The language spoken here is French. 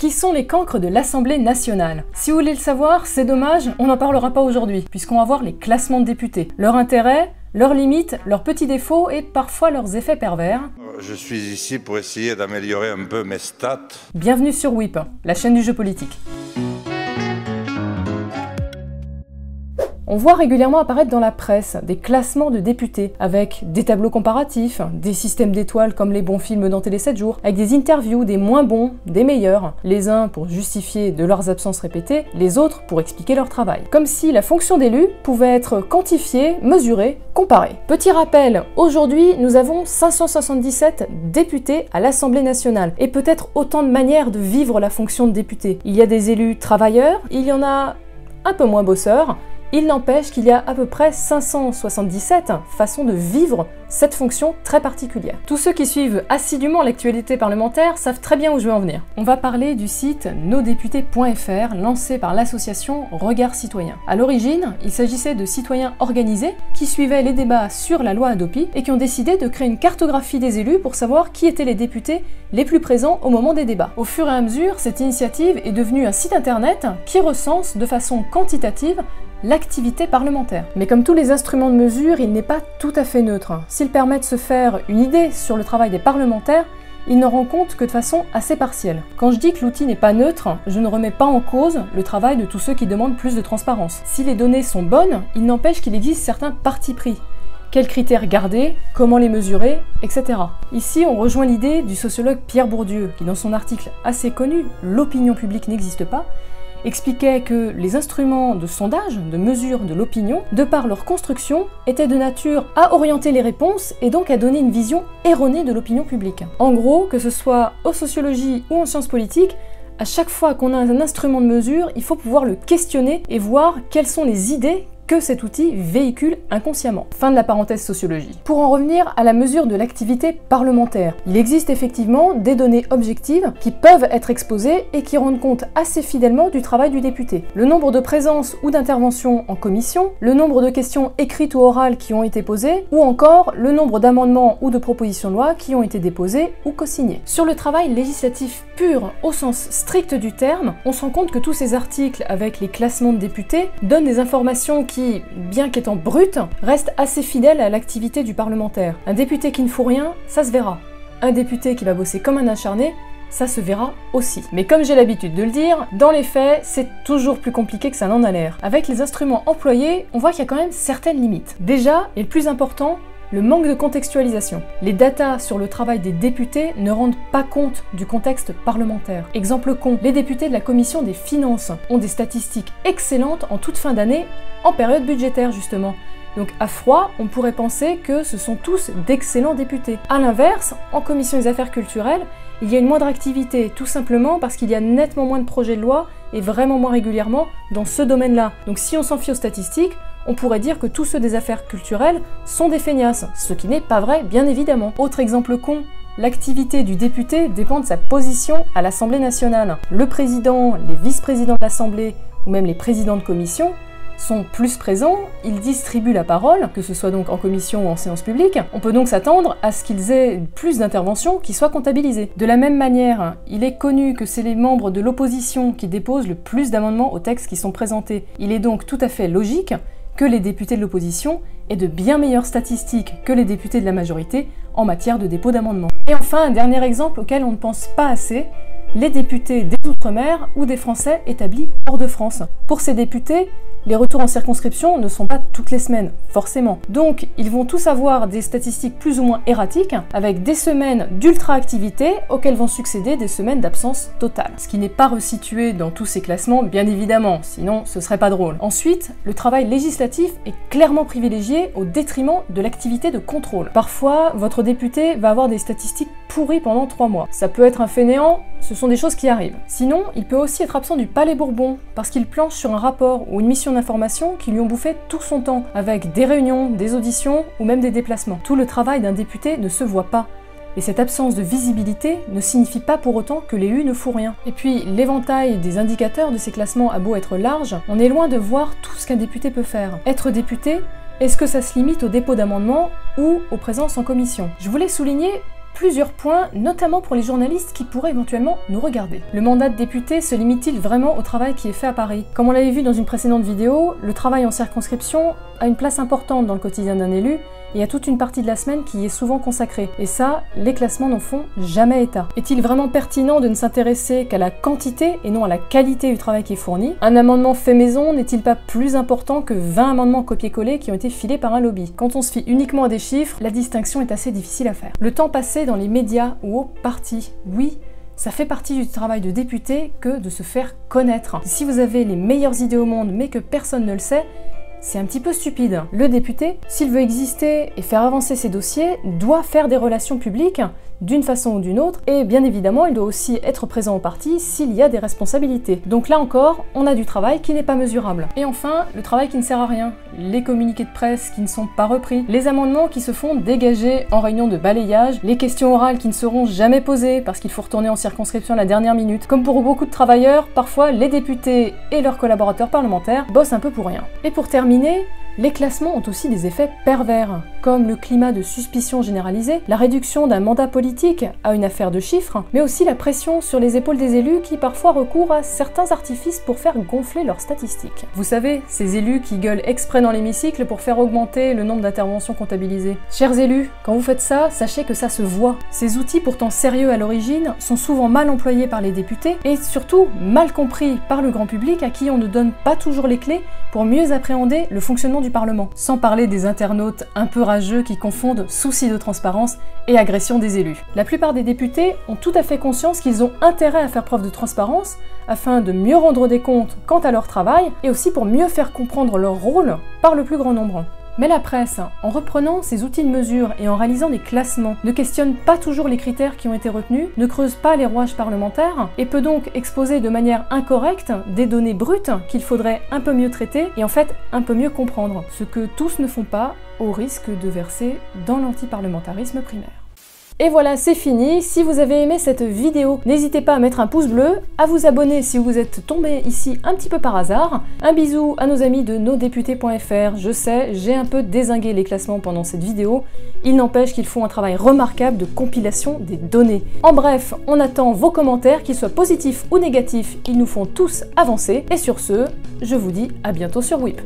Qui sont les cancres de l'Assemblée nationale? Si vous voulez le savoir, c'est dommage, on n'en parlera pas aujourd'hui, puisqu'on va voir les classements de députés. Leur intérêt, leurs limites, leurs petits défauts et parfois leurs effets pervers. Je suis ici pour essayer d'améliorer un peu mes stats. Bienvenue sur Whip, la chaîne du jeu politique. On voit régulièrement apparaître dans la presse des classements de députés avec des tableaux comparatifs, des systèmes d'étoiles comme les bons films dans Télé 7 jours, avec des interviews des moins bons, des meilleurs, les uns pour justifier de leurs absences répétées, les autres pour expliquer leur travail. Comme si la fonction d'élu pouvait être quantifiée, mesurée, comparée. Petit rappel, aujourd'hui nous avons 577 députés à l'Assemblée nationale et peut-être autant de manières de vivre la fonction de député. Il y a des élus travailleurs, il y en a un peu moins bosseurs. Il n'empêche qu'il y a à peu près 577 façons de vivre cette fonction très particulière. Tous ceux qui suivent assidûment l'actualité parlementaire savent très bien où je veux en venir. On va parler du site NosDeputes.fr lancé par l'association Regards Citoyens. À l'origine, il s'agissait de citoyens organisés qui suivaient les débats sur la loi Adopi et qui ont décidé de créer une cartographie des élus pour savoir qui étaient les députés les plus présents au moment des débats. Au fur et à mesure, cette initiative est devenue un site internet qui recense de façon quantitative l'activité parlementaire. Mais comme tous les instruments de mesure, il n'est pas tout à fait neutre. S'il permet de se faire une idée sur le travail des parlementaires, il n'en rend compte que de façon assez partielle. Quand je dis que l'outil n'est pas neutre, je ne remets pas en cause le travail de tous ceux qui demandent plus de transparence. Si les données sont bonnes, il n'empêche qu'il existe certains partis pris. Quels critères garder, comment les mesurer, etc. Ici, on rejoint l'idée du sociologue Pierre Bourdieu, qui dans son article assez connu « L'opinion publique n'existe pas », expliquait que les instruments de sondage, de mesure de l'opinion, de par leur construction, étaient de nature à orienter les réponses et donc à donner une vision erronée de l'opinion publique. En gros, que ce soit en sociologie ou en sciences politiques, à chaque fois qu'on a un instrument de mesure, il faut pouvoir le questionner et voir quelles sont les idées que cet outil véhicule inconsciemment. Fin de la parenthèse sociologie. Pour en revenir à la mesure de l'activité parlementaire, il existe effectivement des données objectives qui peuvent être exposées et qui rendent compte assez fidèlement du travail du député. Le nombre de présences ou d'interventions en commission, le nombre de questions écrites ou orales qui ont été posées, ou encore le nombre d'amendements ou de propositions de loi qui ont été déposées ou co-signées. Sur le travail législatif pur au sens strict du terme, on se rend compte que tous ces articles avec les classements de députés donnent des informations qui, bien qu'étant brute, reste assez fidèle à l'activité du parlementaire. Un député qui ne fout rien, ça se verra. Un député qui va bosser comme un acharné, ça se verra aussi. Mais comme j'ai l'habitude de le dire, dans les faits, c'est toujours plus compliqué que ça n'en a l'air. Avec les instruments employés, on voit qu'il y a quand même certaines limites. Déjà, et le plus important, le manque de contextualisation. Les datas sur le travail des députés ne rendent pas compte du contexte parlementaire. Exemple con, les députés de la commission des finances ont des statistiques excellentes en toute fin d'année, en période budgétaire justement. Donc à froid, on pourrait penser que ce sont tous d'excellents députés. A l'inverse, en commission des affaires culturelles, il y a une moindre activité, tout simplement parce qu'il y a nettement moins de projets de loi et vraiment moins régulièrement dans ce domaine-là. Donc si on s'en fie aux statistiques, on pourrait dire que tous ceux des affaires culturelles sont des feignasses, ce qui n'est pas vrai, bien évidemment. Autre exemple con, l'activité du député dépend de sa position à l'Assemblée nationale. Le président, les vice-présidents de l'Assemblée ou même les présidents de commission sont plus présents, ils distribuent la parole, que ce soit donc en commission ou en séance publique, on peut donc s'attendre à ce qu'ils aient plus d'interventions qui soient comptabilisées. De la même manière, il est connu que c'est les membres de l'opposition qui déposent le plus d'amendements aux textes qui sont présentés. Il est donc tout à fait logique que les députés de l'opposition aient de bien meilleures statistiques que les députés de la majorité en matière de dépôt d'amendements. Et enfin, un dernier exemple auquel on ne pense pas assez, les députés des Outre-mer ou des Français établis hors de France. Pour ces députés, les retours en circonscription ne sont pas toutes les semaines, forcément. Donc, ils vont tous avoir des statistiques plus ou moins erratiques, avec des semaines d'ultra-activité auxquelles vont succéder des semaines d'absence totale. Ce qui n'est pas resitué dans tous ces classements, bien évidemment, sinon ce serait pas drôle. Ensuite, le travail législatif est clairement privilégié au détriment de l'activité de contrôle. Parfois, votre député va avoir des statistiques pourries pendant 3 mois. Ça peut être un fainéant, ce sont des choses qui arrivent. Sinon, il peut aussi être absent du Palais Bourbon, parce qu'il planche sur un rapport ou une mission d'information qui lui ont bouffé tout son temps, avec des réunions, des auditions ou même des déplacements. Tout le travail d'un député ne se voit pas, et cette absence de visibilité ne signifie pas pour autant que l'élu ne fout rien. Et puis, l'éventail des indicateurs de ces classements a beau être large, on est loin de voir tout ce qu'un député peut faire. Être député, est-ce que ça se limite au dépôt d'amendements ou aux présences en commission? Je voulais souligner plusieurs points, notamment pour les journalistes qui pourraient éventuellement nous regarder. Le mandat de député se limite-t-il vraiment au travail qui est fait à Paris? Comme on l'avait vu dans une précédente vidéo, le travail en circonscription a une place importante dans le quotidien d'un élu, et il y a toute une partie de la semaine qui y est souvent consacrée. Et ça, les classements n'en font jamais état. Est-il vraiment pertinent de ne s'intéresser qu'à la quantité et non à la qualité du travail qui est fourni? Un amendement fait maison n'est-il pas plus important que 20 amendements copier-coller qui ont été filés par un lobby? Quand on se fie uniquement à des chiffres, la distinction est assez difficile à faire. Le temps passé dans les médias ou au parti, oui, ça fait partie du travail de député que de se faire connaître. Si vous avez les meilleures idées au monde mais que personne ne le sait, c'est un petit peu stupide. Le député, s'il veut exister et faire avancer ses dossiers, doit faire des relations publiques d'une façon ou d'une autre, et bien évidemment il doit aussi être présent au parti s'il y a des responsabilités. Donc là encore, on a du travail qui n'est pas mesurable. Et enfin, le travail qui ne sert à rien, les communiqués de presse qui ne sont pas repris, les amendements qui se font dégager en réunion de balayage, les questions orales qui ne seront jamais posées parce qu'il faut retourner en circonscription à la dernière minute. Comme pour beaucoup de travailleurs, parfois les députés et leurs collaborateurs parlementaires bossent un peu pour rien. Et pour terminer, les classements ont aussi des effets pervers, comme le climat de suspicion généralisé, la réduction d'un mandat politique à une affaire de chiffres, mais aussi la pression sur les épaules des élus qui parfois recourent à certains artifices pour faire gonfler leurs statistiques. Vous savez, ces élus qui gueulent exprès dans l'hémicycle pour faire augmenter le nombre d'interventions comptabilisées. Chers élus, quand vous faites ça, sachez que ça se voit. Ces outils pourtant sérieux à l'origine sont souvent mal employés par les députés et surtout mal compris par le grand public à qui on ne donne pas toujours les clés pour mieux appréhender le fonctionnement du Parlement. Sans parler des internautes un peu rageux qui confondent souci de transparence et agression des élus. La plupart des députés ont tout à fait conscience qu'ils ont intérêt à faire preuve de transparence afin de mieux rendre des comptes quant à leur travail et aussi pour mieux faire comprendre leur rôle par le plus grand nombre. Mais la presse, en reprenant ces outils de mesure et en réalisant des classements, ne questionne pas toujours les critères qui ont été retenus, ne creuse pas les rouages parlementaires, et peut donc exposer de manière incorrecte des données brutes qu'il faudrait un peu mieux traiter et en fait un peu mieux comprendre, ce que tous ne font pas au risque de verser dans l'antiparlementarisme primaire. Et voilà, c'est fini. Si vous avez aimé cette vidéo, n'hésitez pas à mettre un pouce bleu, à vous abonner si vous êtes tombé ici un petit peu par hasard. Un bisou à nos amis de NosDeputes.fr. Je sais, j'ai un peu dézingué les classements pendant cette vidéo. Il n'empêche qu'ils font un travail remarquable de compilation des données. En bref, on attend vos commentaires, qu'ils soient positifs ou négatifs, ils nous font tous avancer. Et sur ce, je vous dis à bientôt sur Whip.